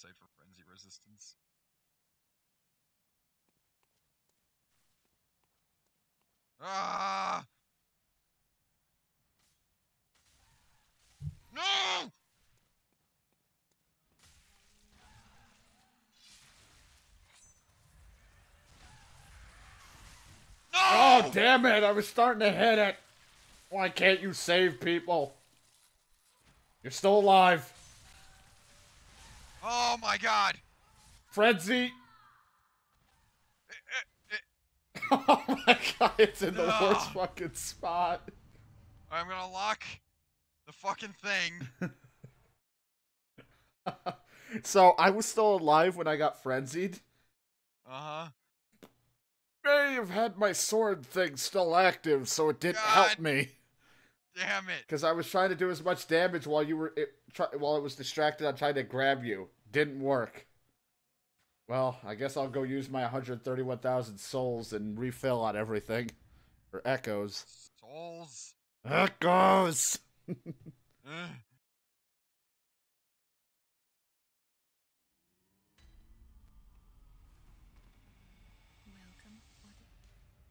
save for frenzy resistance. Ah! No! Oh, damn it! I was starting to hit it! Why can't you save people? You're still alive. Oh my god! Frenzy! Oh my god, it's in the worst fucking spot. I'm gonna lock the fucking thing. So, I was still alive when I got frenzied. Uh-huh. I may have had my sword thing still active, so it didn't help me. Damn it! Because I was trying to do as much damage while you were while it was distracted on trying to grab you. Didn't work. Well, I guess I'll go use my 131,000 souls and refill on everything, or echoes. Souls. Echoes.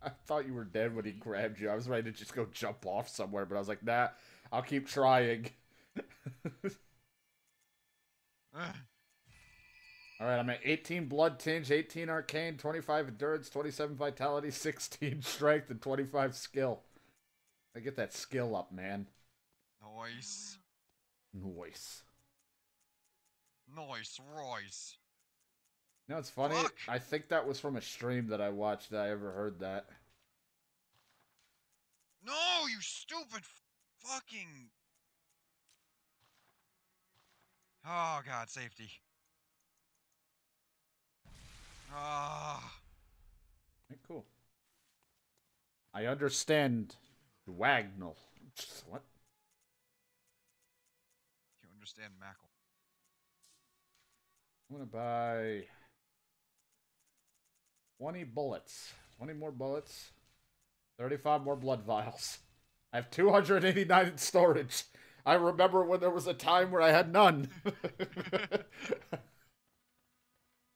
I thought you were dead when he grabbed you. I was ready to just go jump off somewhere, but I was like, nah, I'll keep trying. Alright, I'm at 18 blood tinge, 18 arcane, 25 endurance, 27 vitality, 16 strength, and 25 skill. I get that skill up, man. Nice. Nice. Nice, Royce. You know, it's funny, fuck. I think that was from a stream that I watched that I ever heard that. No, you stupid fucking... Oh, God, safety. Ah. Okay, cool. I understand. Wagnall. What? You understand Mackle. I'm gonna buy... 20 bullets. 20 more bullets. 35 more blood vials. I have 289 in storage. I remember when there was a time where I had none.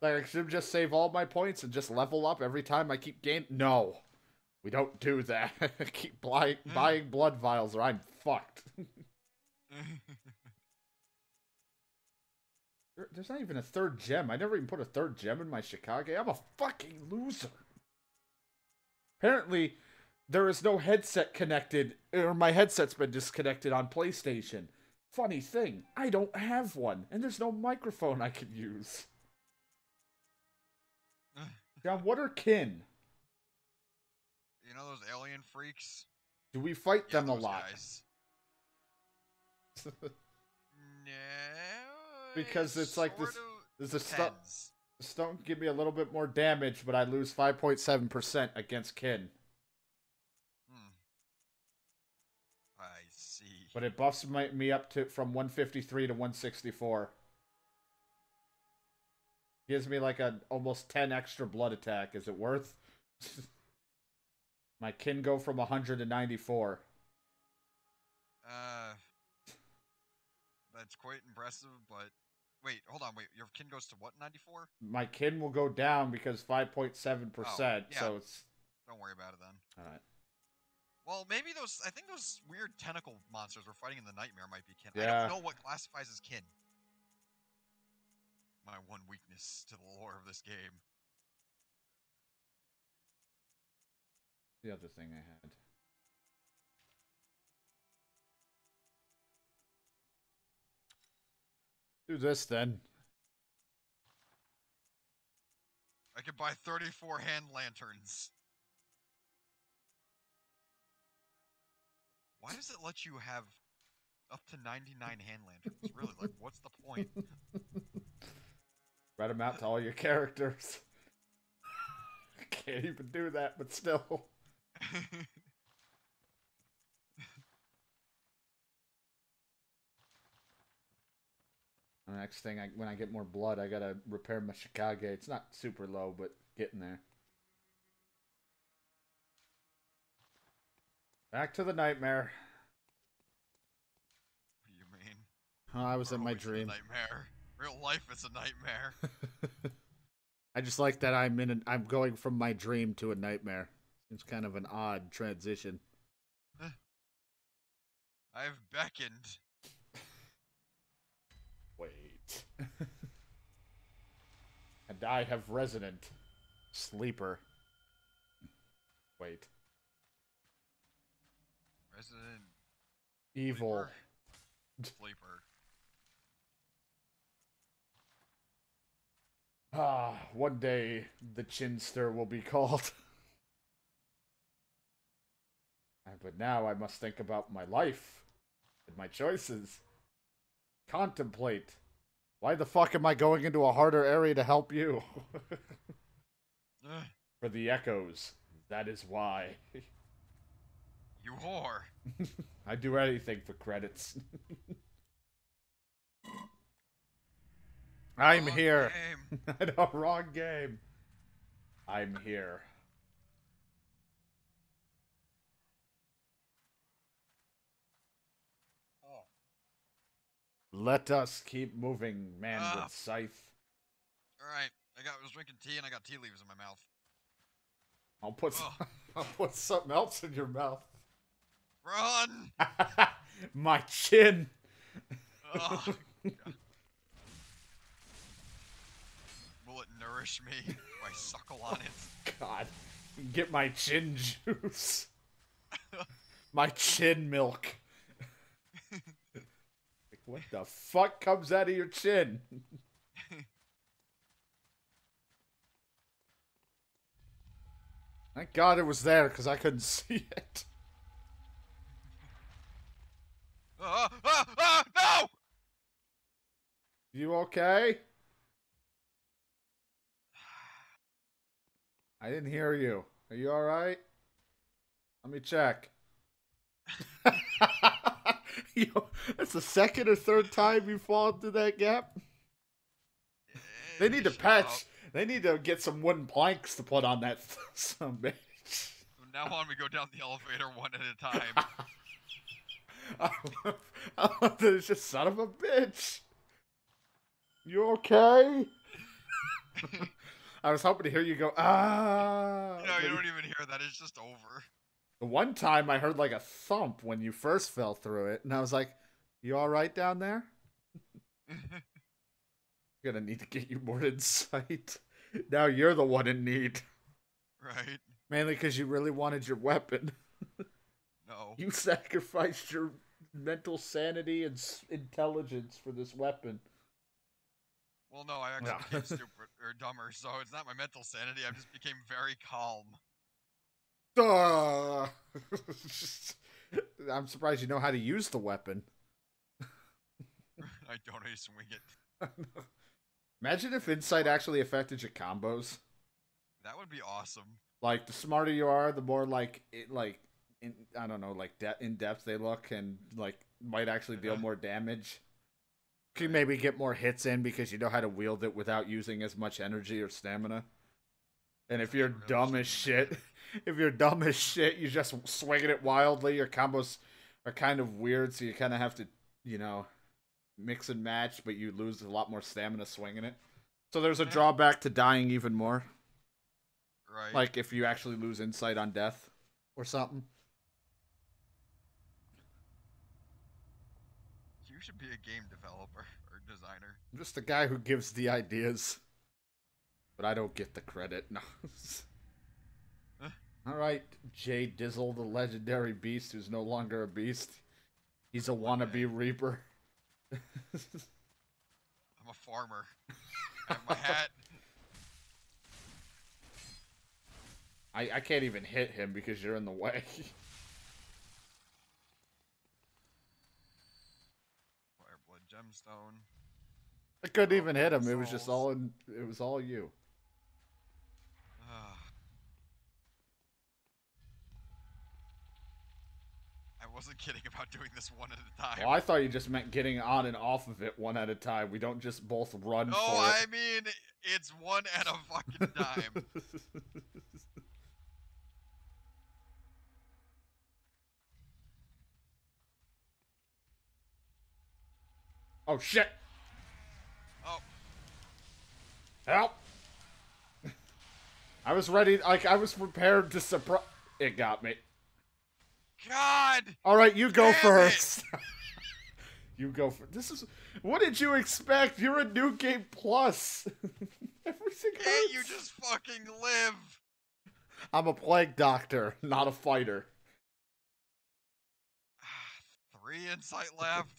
Like, I should just save all my points and just level up every time I keep gaining. No. We don't do that. I keep buying blood vials or I'm fucked. There's not even a third gem. I never even put a third gem in my Chicago. I'm a fucking loser. Apparently, there is no headset connected, or my headset's been disconnected on PlayStation. Funny thing, I don't have one, and there's no microphone I can use. John, what are kin? You know those alien freaks? Do we fight them a lot? No. Because it's like this, there's a stone give me a little bit more damage, but I lose 5.7% against kin. Hmm. I see. But it buffs me up to from 153 to 164. Gives me like an almost 10 extra blood attack. Is it worth? My kin go from 100 to 94. That's quite impressive, but... Wait, hold on, wait, your kin goes to what, 94? My kin will go down because 5.7%, so it's... Don't worry about it, then. Alright. Well, maybe those... I think those weird tentacle monsters we're fighting in the nightmare might be kin. Yeah. I don't know what classifies as kin. My one weakness to the lore of this game. The other thing I had. Do this then. I could buy 34 hand lanterns. Why does it let you have up to 99 hand lanterns? Really, like, what's the point? Write them out to all your characters. I can't even do that, but still. The next thing, when I get more blood, I gotta repair my Chicago. It's not super low, but getting there. Back to the nightmare. What do you mean? Oh, I was in my dream. Nightmare. Real life is a nightmare. I just like that I'm going from my dream to a nightmare. It's kind of an odd transition. I've beckoned. Wait. And I have resonant. Sleeper. Wait. Resident. Evil. Sleeper. Sleeper. Ah, one day the Chinster will be called. But now I must think about my life and my choices. Contemplate. Why the fuck am I going into a harder area to help you? For the echoes. That is why. You whore. I'd do anything for credits. I'm wrong here. I know, wrong game. I'm here. Oh. Let us keep moving, man with scythe. Alright, I was drinking tea and I got tea leaves in my mouth. I'll put I'll put something else in your mouth. Run! My chin. Oh, God. Will it nourish me if I suckle on it? God, get my chin juice. My chin milk. Like, what the fuck comes out of your chin? Thank God it was there, because I couldn't see it. No! You okay? I didn't hear you. Are you alright? Let me check. Yo, that's the second or third time you fall through that gap. They need to patch. They need to get some wooden planks to put on that some bitch. From now on, we go down the elevator one at a time. I love that it's just son of a bitch. You okay? I was hoping to hear you go, ah. No, you don't even hear that. It's just over. One time I heard like a thump when you first fell through it, and I was like, you all right down there? I'm gonna need to get you more insight. Now you're the one in need. Right. Mainly because you really wanted your weapon. No. You sacrificed your mental sanity and intelligence for this weapon. Well, no, I actually became stupid or dumber, so it's not my mental sanity. I just became very calm. I'm surprised you know how to use the weapon. I don't. I swing it. Imagine if insight actually affected your combos. That would be awesome. Like the smarter you are, the more I don't know, like in depth they look, and like might actually deal more damage. You can maybe get more hits in because you know how to wield it without using as much energy or stamina. And if you're dumb as shit, you just swinging it wildly. Your combos are kind of weird, so you kind of have to, you know, mix and match, but you lose a lot more stamina swinging it. So there's a drawback to dying even more. Right. Like if you actually lose insight on death or something. You should be a game developer or designer. I'm just the guy who gives the ideas, but I don't get the credit. No. Huh? All right, Jay Dizzle, the legendary beast, who's no longer a beast. He's a wannabe reaper. I'm a farmer. I have my hat. I can't even hit him because you're in the way. Gemstone. I couldn't even hit him. Souls. It was just all in. It was all you. I wasn't kidding about doing this one at a time. Well, I thought you just meant getting on and off of it one at a time. We don't just both run. No, for it. I mean it's one at a fucking time. Oh shit! Oh, Help! I was ready, like, I was prepared to surprise. It got me. God! Alright, you go first. You go first. This is. What did you expect? You're a New Game Plus. Everything hurts. Hey, you just fucking live. I'm a plague doctor, not a fighter. 3 insight left.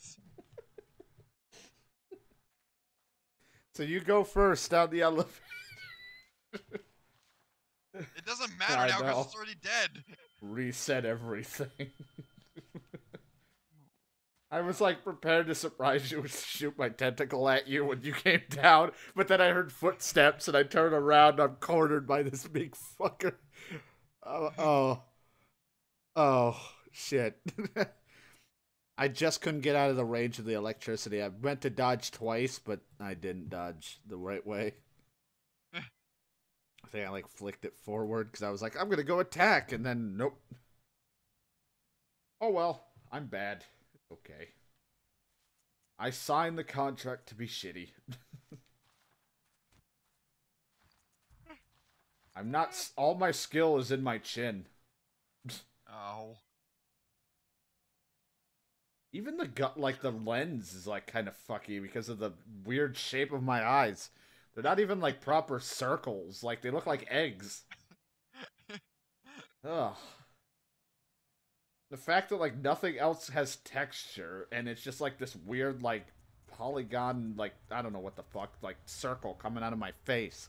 So you go first down the elevator. It doesn't matter now because it's already dead. Reset everything. I was like prepared to surprise you and shoot my tentacle at you when you came down, but then I heard footsteps and I turned around and I'm cornered by this big fucker. Oh, shit. I just couldn't get out of the range of the electricity. I meant to dodge twice, but I didn't dodge the right way. I think I like flicked it forward because I was like, I'm going to go attack, and then nope. Oh well, I'm bad. Okay. I signed the contract to be shitty. I'm not. All my skill is in my chin. Oh. Even the gut, like the lens, is like kind of fucky because of the weird shape of my eyes. They're not even like proper circles. Like they look like eggs. Ugh. The fact that, like, nothing else has texture, and it's just, like, this weird, like, polygon, like, I don't know what the fuck, like, circle coming out of my face.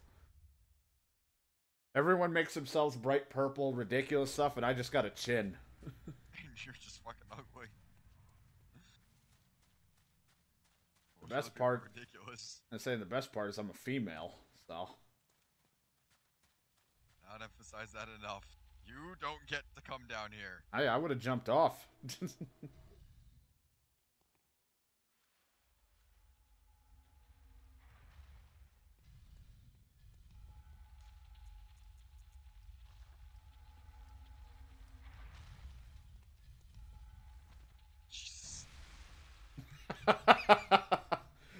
Everyone makes themselves bright purple, ridiculous stuff, and I just got a chin. You're just fucking ugly. The best part... ridiculous. I'm saying the best part is I'm a female, so... Not emphasize that enough. You don't get to come down here. I would have jumped off. Jesus.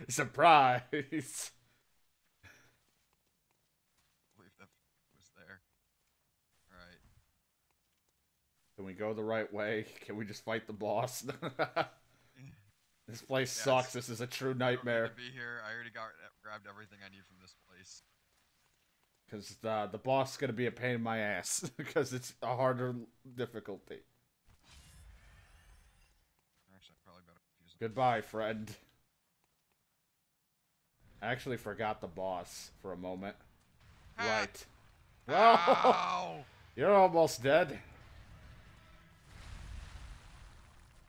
Surprise. Can we go the right way? Can we just fight the boss? This place sucks. This is a true nightmare. I don't need to be here. I already grabbed everything I need from this place. Because the boss is going to be a pain in my ass. Because it's a harder difficulty. Actually, I probably better confuse him. Goodbye, friend. I actually forgot the boss for a moment. Right. Wow. You're almost dead.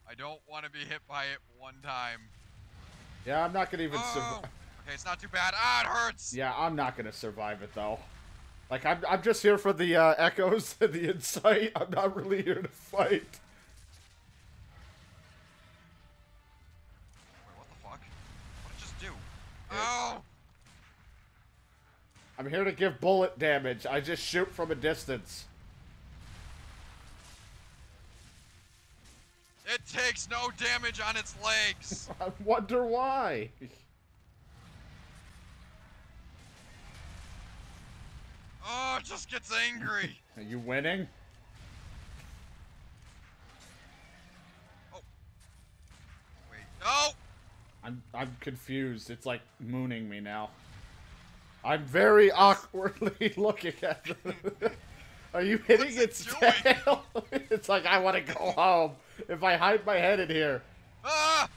I don't want to be hit by it one time. Yeah, I'm not going to even survive. Okay, it's not too bad. Ah, it hurts! Yeah, I'm not going to survive it, though. Like, I'm just here for the echoes and the insight. I'm not really here to fight. Wait, what the fuck? What did it just do? Oh! I'm here to give bullet damage. I just shoot from a distance. It takes no damage on its legs. I wonder why. Oh, it just gets angry. Are you winning? Oh. Wait. No. I'm confused. It's like mooning me now. I'm very awkwardly looking at it. Are you hitting its tail? It's like, I want to go home. If I hide my head in here. Ah!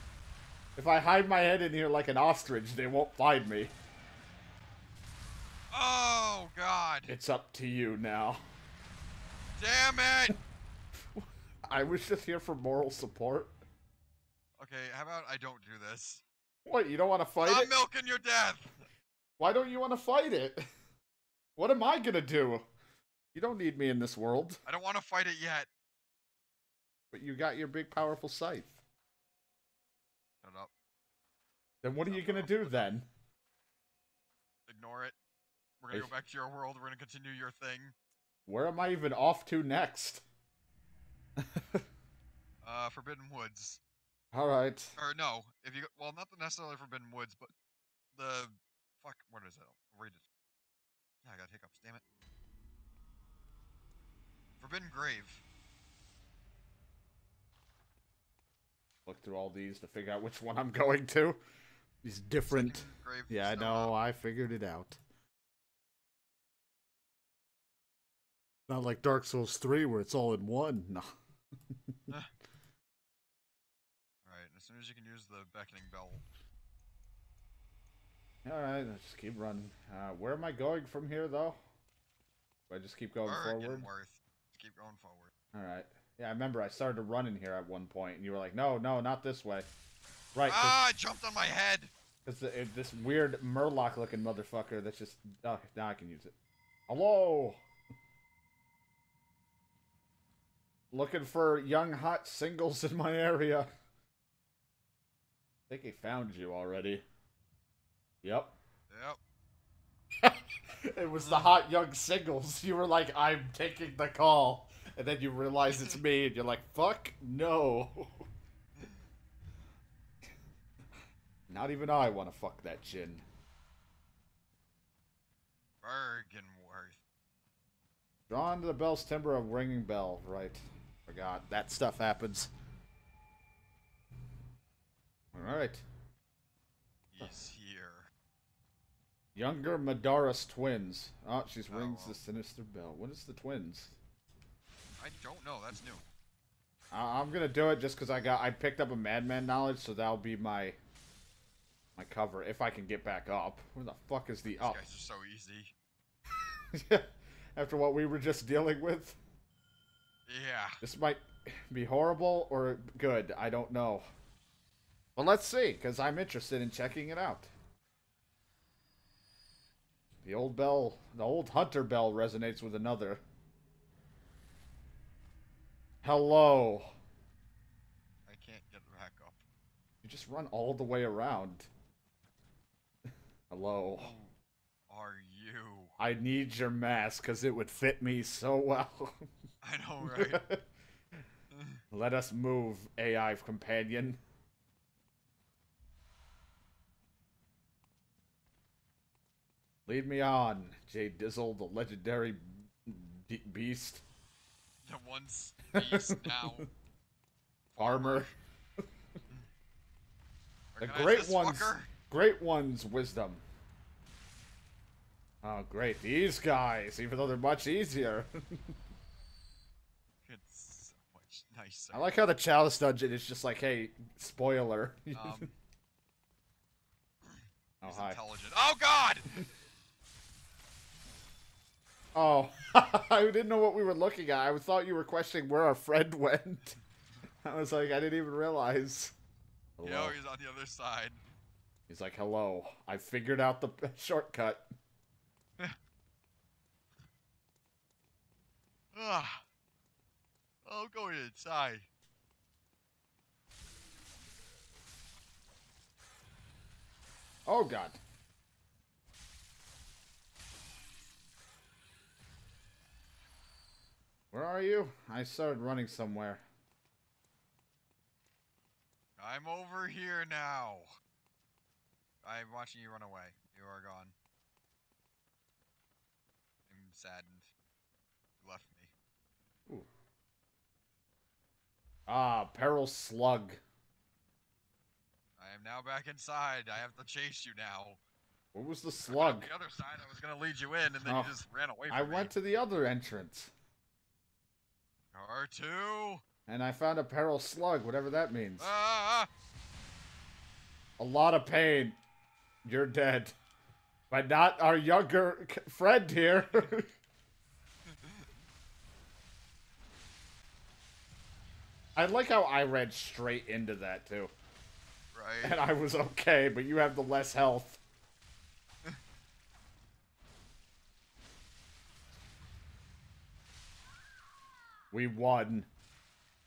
If I hide my head in here like an ostrich, they won't find me. Oh, God. It's up to you now. Damn it! I was just here for moral support. Okay, how about I don't do this? What, you don't want to fight it? I'm milking your death! Why don't you want to fight it? What am I going to do? You don't need me in this world. I don't want to fight it yet. But you got your big, powerful scythe. Shut up. Then what are you going to do then? Ignore it. We're going to go back to your world. We're going to continue your thing. Where am I even off to next? Forbidden Woods. All right. Or no, if you well, not necessarily Forbidden Woods, but the Fuck, what is it? I'll read it. Yeah, I got hiccups, damn it. Forbidden Grave. Look through all these to figure out which one I'm going to. These different... Yeah, I know, I figured it out. Not like Dark Souls 3 where it's all in one. No. Alright, as soon as you can use the beckoning bell. Alright, let's just keep running. Where am I going from here, though? Do I just keep going forward? Just keep going forward. Alright. Yeah, I remember I started to run in here at one point, and you were like, no, no, not this way. Right. Ah, I jumped on my head! It's this weird Murloc-looking motherfucker that's just... Oh, now I can use it. Hello! Looking for young, hot singles in my area. I think he found you already. Yep. Yep. It was the hot, young singles. You were like, I'm taking the call. And then you realize it's me, and you're like, fuck no. Not even I want to fuck that chin. Bergenworth. Drawn to the bell's timbre of ringing bell. Right. Forgot. That stuff happens. Alright. He's here. Younger Madaris twins. Oh, she rings the sinister bell. What is the twins? I don't know. That's new. I'm gonna do it just because I picked up a Madman Knowledge, so that'll be my... My cover, if I can get back up. Where the fuck is the up? These guys are so easy. Yeah, after what we were just dealing with. Yeah. This might be horrible or good. I don't know. Well, let's see, because I'm interested in checking it out. The old bell, the old hunter bell resonates with another. Hello. I can't get back up. You just run all the way around. Hello. Who are you? I need your mask because it would fit me so well. I know, right? Let us move, AI companion. Lead me on, J. Dizzle, the legendary beast. The one's beast now. Farmer. The great one's wisdom. Oh, great. These guys, even though they're much easier. It's so much nicer. I like how the Chalice Dungeon is just like, hey, spoiler. Oh, hi. Intelligent. Oh, God! Oh, I didn't know what we were looking at. I thought you were questioning where our friend went. I was like, I didn't even realize. Hello. Yo, he's on the other side. He's like, hello. I figured out the shortcut. I'll go inside. Oh, God. Where are you? I started running somewhere. I'm over here now. I'm watching you run away. You are gone. I'm saddened. You left me. Ooh. Ah, Peril Slug. I am now back inside. I have to chase you now. What was the slug? On the other side, I was going to lead you in, and then you just ran away from me. I went to the other entrance. R2. And I found a Peril Slug, whatever that means. A lot of pain. You're dead. But not our younger friend here. I like how I ran straight into that, too. Right. And I was okay, but you have the less health. We won.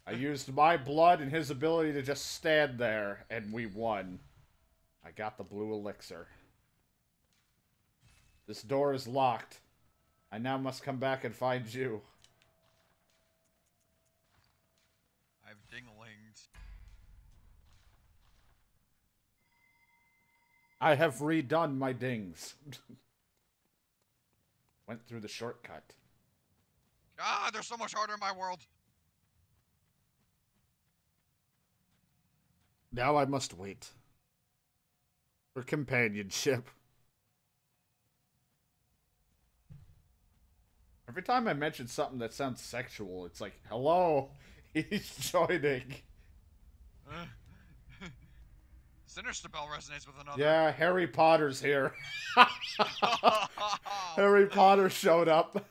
I used my blood and his ability to just stand there, and we won. I got the blue elixir. This door is locked. I now must come back and find you. I've ding-linged. I have redone my dings. Went through the shortcut. Ah, there's so much harder in my world. Now I must wait for companionship. Every time I mention something that sounds sexual, it's like, hello, he's joining. Sinister Bell resonates with another. Yeah, Harry Potter's here. Harry Potter showed up.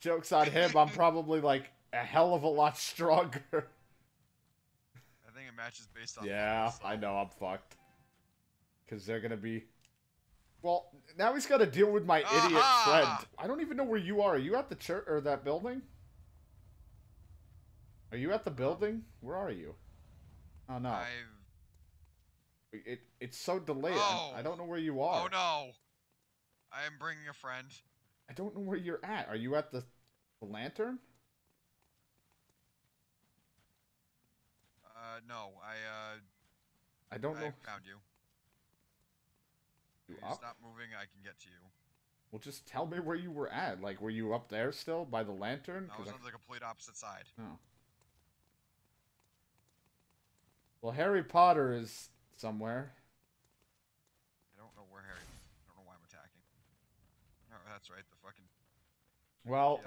Joke's on him, I'm probably like a hell of a lot stronger. I think it matches based on that, so. I know, I'm fucked. Because they're going to be... Well, now he's got to deal with my idiot friend. I don't even know where you are. Are you at the church or that building? Are you at the building? Where are you? Oh no. It's so delayed. Oh. I don't know where you are. Oh no. I am bringing a friend. I don't know where you're at. Are you at the lantern? No. I don't know. I found you. If you stop moving, I can get to you. Well, just tell me where you were at. Like, were you up there still by the lantern? No, I was on the complete opposite side. Oh. Well, Harry Potter is somewhere. I don't know where Harry is. I don't know why I'm attacking. No, that's right. The fucking... Well,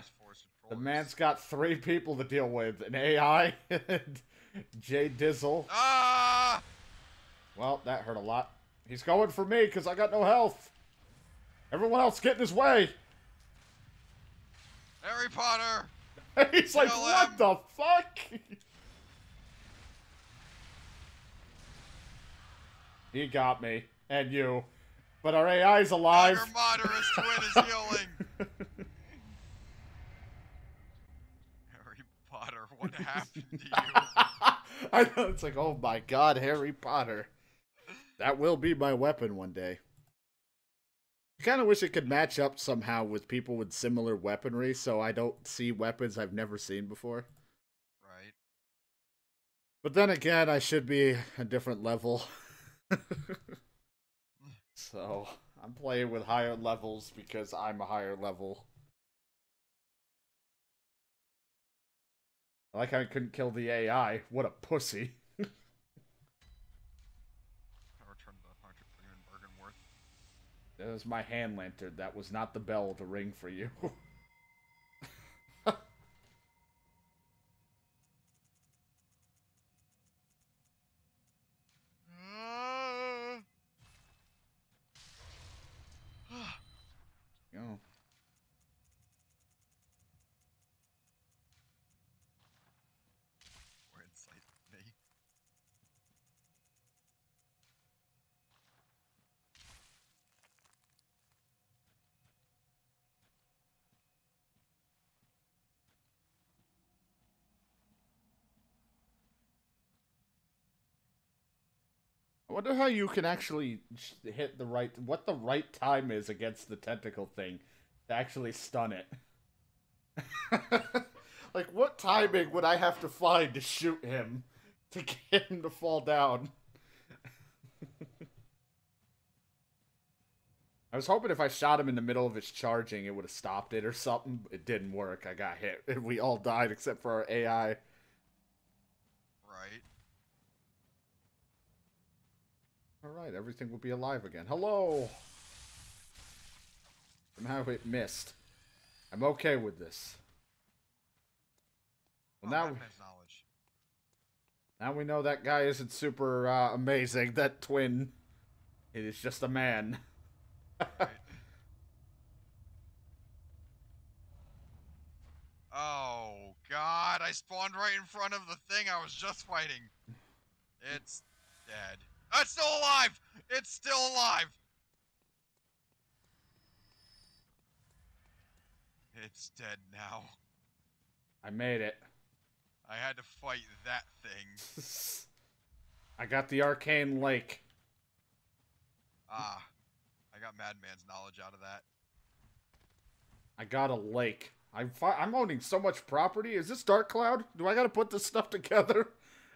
the man's got 3 people to deal with. An AI and Jay Dizzle. Ah! Well, that hurt a lot. He's going for me because I got no health. Everyone else get in his way. Harry Potter. He's like, what the fuck? He got me and you, but our AI's alive. Your moderate twin is healing. Harry Potter, what happened to you? I know, it's like, oh my God, Harry Potter. That will be my weapon one day. I kind of wish it could match up somehow with people with similar weaponry, so I don't see weapons I've never seen before. Right. But then again, I should be a different level. So, I'm playing with higher levels because I'm a higher level. I like how I couldn't kill the AI. What a pussy. That was my hand lantern. That was not the bell to ring for you. Go. I wonder how you can actually hit the right... What the right time is against the tentacle thing to actually stun it. Like, what timing would I have to find to shoot him to get him to fall down? I was hoping if I shot him in the middle of his charging, it would have stopped it or something. It didn't work. I got hit. And we all died except for our AI. Right. Alright, everything will be alive again. Hello! Somehow it missed. I'm okay with this. Well, now, now we know that guy isn't super amazing. That twin, it is just a man. Right. Oh, God. I spawned right in front of the thing I was just fighting. It's dead. It's still alive! It's still alive! It's dead now. I made it. I had to fight that thing. I got the arcane lake. Ah. I got Madman's knowledge out of that. I got a lake. I'm owning so much property. Is this Dark Cloud? Do I gotta put this stuff together?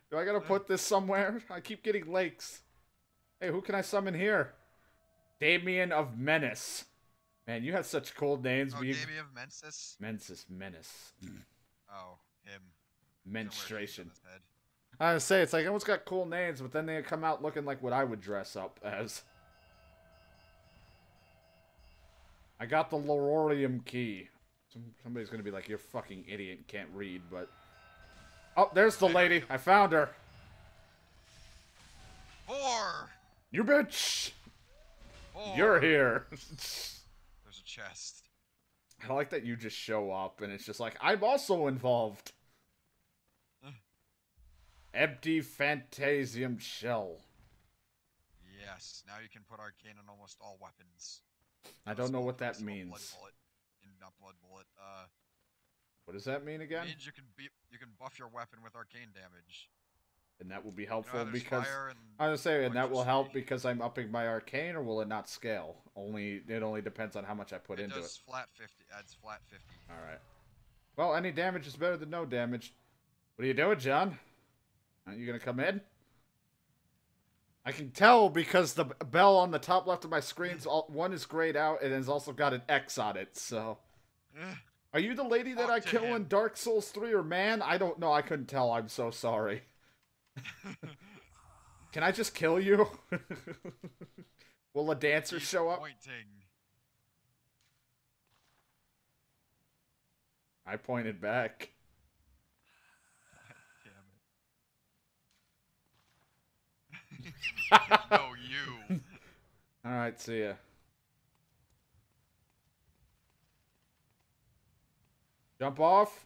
Do I gotta put this somewhere? I keep getting lakes. Hey, who can I summon here? Damien of Mensis. Man, you have such cool names. Oh, Damien of Mensis? Mensis, Menace. Oh, him. Menstruation. I was gonna say, it's like, everyone's got cool names, but then they come out looking like what I would dress up as. I got the Laurorium key. Somebody's gonna be like, you're fucking idiot, can't read, but... Oh, there's the lady. I found her. Four! You bitch! Four. You're here. There's a chest. I like that you just show up, and it's just like, I'm also involved. Empty Phantasium Shell. Yes, now you can put arcane on almost all weapons. I don't know what that means. Blood bullet. What does that mean again? It means you can buff your weapon with arcane damage. And that will be helpful, you know, because... I was saying, and that will help because I'm upping my arcane, or will it not scale? It only depends on how much I put into it. It does flat 50. Adds flat 50. Alright. Well, any damage is better than no damage. What are you doing, John? Aren't you going to come in? I can tell because the bell on the top left of my screen's one is grayed out and has also got an X on it, so... Are you the lady that I kill in Dark Souls 3 or man? I don't know. I couldn't tell. I'm so sorry. Can I just kill you? Will a dancer show up? I pointed back. No, you. All right, see ya. Jump off.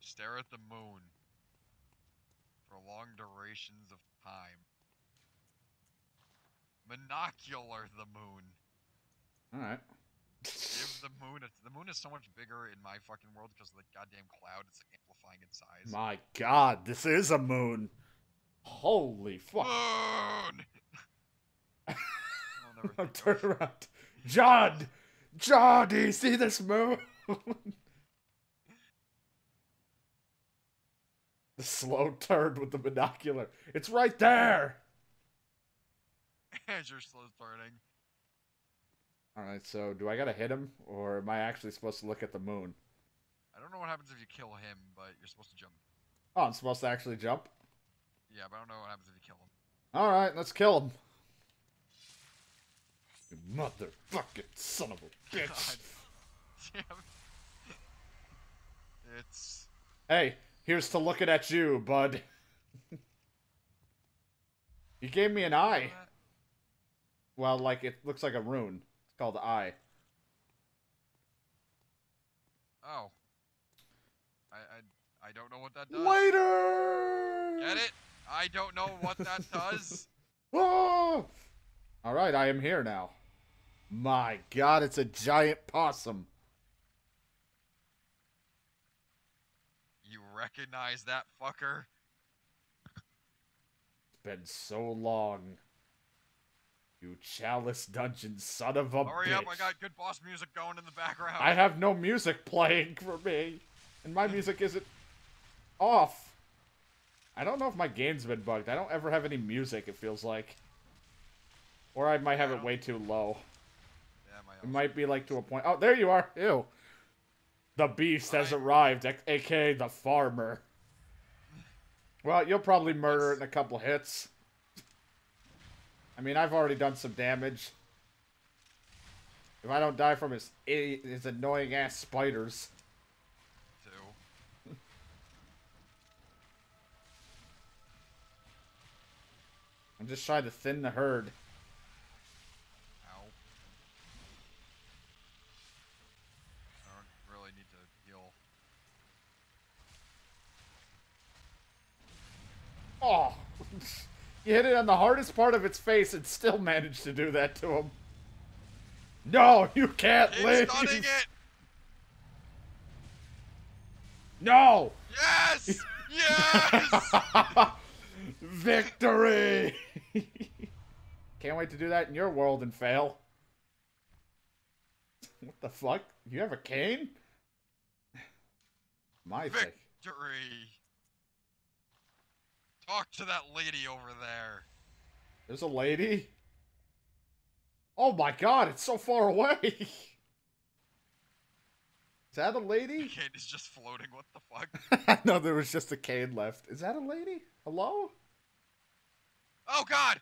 Stare at the moon for long durations of time. Monocular the moon. All right. Give the moon. The moon is so much bigger in my fucking world because of the goddamn cloud. It's like amplifying its size. My God, this is a moon. Holy fuck. Moon! I'll turn around. John! John, do you see this moon? The slow turn with the binocular. It's right there! As you're slow turning. Alright, so do I gotta hit him? Or am I actually supposed to look at the moon? I don't know what happens if you kill him, but you're supposed to jump. Oh, I'm supposed to actually jump? Yeah, but I don't know what happens if you kill him. Alright, let's kill him. You motherfucking son of a bitch. God. Damn. It's... Hey, here's to looking at you, bud. You gave me an eye. Well, like, it looks like a rune. It's called eye. Oh. I don't know what that does. Later! Get it? I don't know what that does. Oh! Alright, I am here now. My God, it's a giant possum. You recognize that fucker? It's been so long. You Chalice Dungeon son of a bitch. Hurry up, I got good boss music going in the background. I have no music playing for me. And my music isn't off. I don't know if my game's been bugged. I don't ever have any music, it feels like. Or I might have it way too low. Yeah, it might be like to a point. Oh, there you are. Ew. The beast has arrived, aka the farmer. Well, you'll probably murder it in a couple hits. I mean, I've already done some damage. If I don't die from his annoying ass spiders. I'm just trying to thin the herd. Ow. I don't really need to heal. Oh! You hit it on the hardest part of its face and still managed to do that to him. No, you can't leave! It's stunning it! No! Yes! Yes! Victory! Can't wait to do that in your world and fail. What the fuck? You have a cane? My victory! Thing. Talk to that lady over there. There's a lady? Oh my god, it's so far away! Is that a lady? The cane is just floating, what the fuck? No, there was just a cane left. Is that a lady? Hello? Oh god!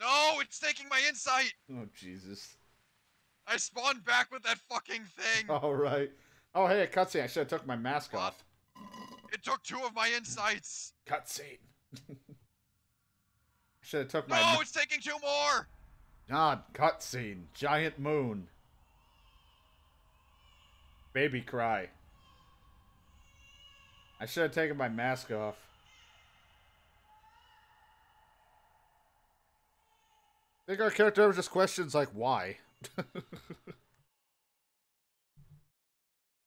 No, it's taking my insight! Oh, Jesus. I spawned back with that fucking thing! Alright. Oh, hey, a cutscene. I should have took my mask off. It took two of my insights! Cutscene. Should have took my... No, it's taking two more! God, cutscene. Giant moon. Baby cry. I should have taken my mask off. I think our character just questions, like, why?